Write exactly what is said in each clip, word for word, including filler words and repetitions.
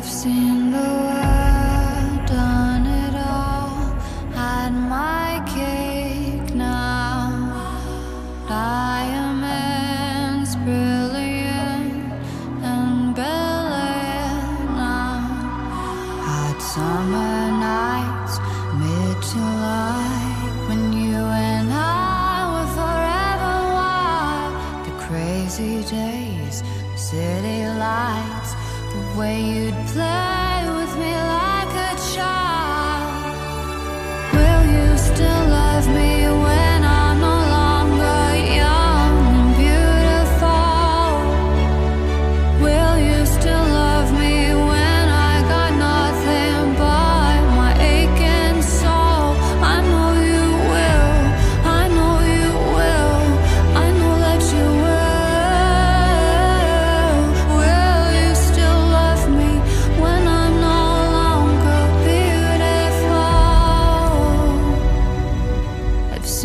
I've seen the world, done it all, had my cake now. Diamonds, brilliant, and brilliant now. Hot summer nights, mid-July, when you and I were forever wild. The crazy days, city lights, the way you'd play with me like a child. Will you still love me when I'm no longer young and beautiful? Will you still love me when I got nothing but my aching soul? I know you will, I know you will, I know that you will.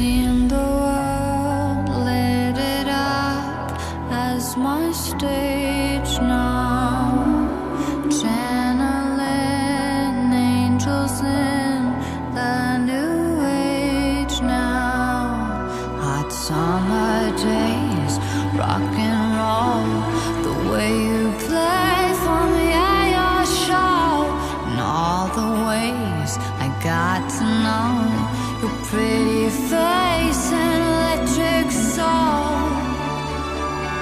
Seen the world, lit it up as my stage now. Channeling angels in the new age now. Hot summer days, rock and roll, the way you play for me at your show. And all the ways I got to know your pretty face and electric soul.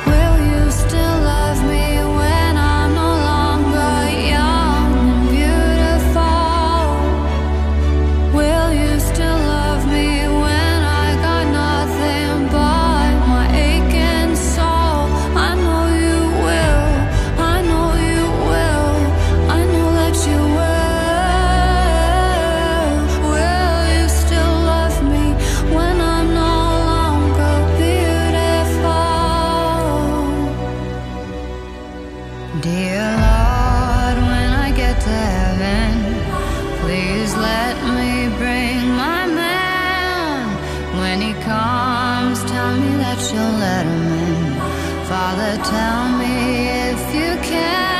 Will you still love me when I'm no longer young and beautiful? Will you still love me when I got nothing but my aching soul? I know you will, I know you will, I know that you will. Dear Lord, when I get to heaven, please let me bring my man. When he comes, tell me that you'll let him in. Father, tell me if you can.